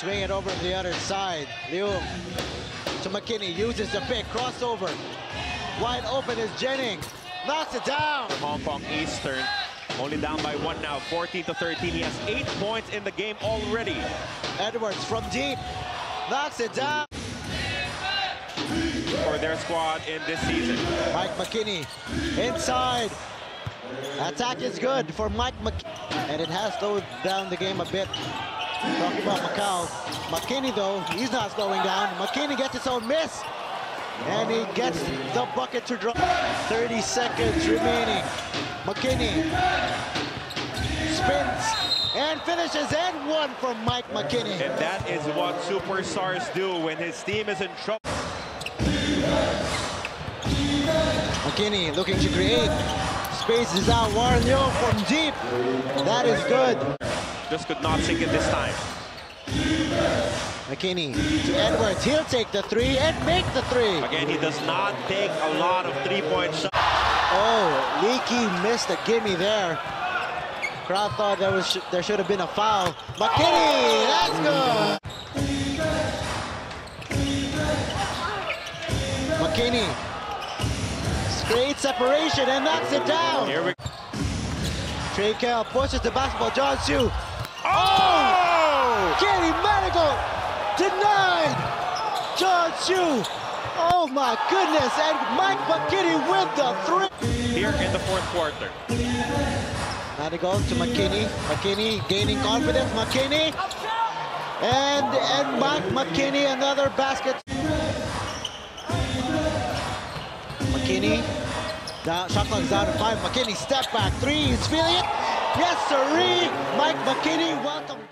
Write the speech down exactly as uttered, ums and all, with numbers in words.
swing it over to the other side. Liu to McKinney, uses the pick, crossover. Wide open is Jennings. Knocks it down. From Hong Kong Eastern, only down by one now, fourteen to thirteen. He has eight points in the game already. Edwards from deep, knocks it down. For their squad in this season. Mike McKinney inside. Attack is good for Mike McKinney, and it has slowed down the game a bit. Talking about Macau, McKinney though, he's not slowing down. McKinney gets his own miss, and he gets the bucket to drop. thirty seconds remaining. McKinney spins and finishes, and one for Mike McKinney. And that is what superstars do when his team is in trouble. McKinney looking to create. Space is out. Warren Yeo from deep. That is good. Just could not sink it this time. McKinney to Edwards. He'll take the three and make the three. Again, he does not take a lot of three-point shots. Oh, Leaky missed a gimme there. Crowd thought there, was, there should have been a foul. McKinney, that's good! McKinney creates separation and knocks it down. Here we go. Traykell pushes the basketball. John Su. Oh! oh! Katie Madigal denied. John Su. Oh my goodness! And Mike McKinney with the three. Here in the fourth quarter. Madigal to McKinney. McKinney gaining confidence. McKinney and and Mike McKinney, another basket. McKinney down, shot clock's down to five. McKinney step back three. He's feeling it. Yes, sirree. Mike McKinney. Welcome.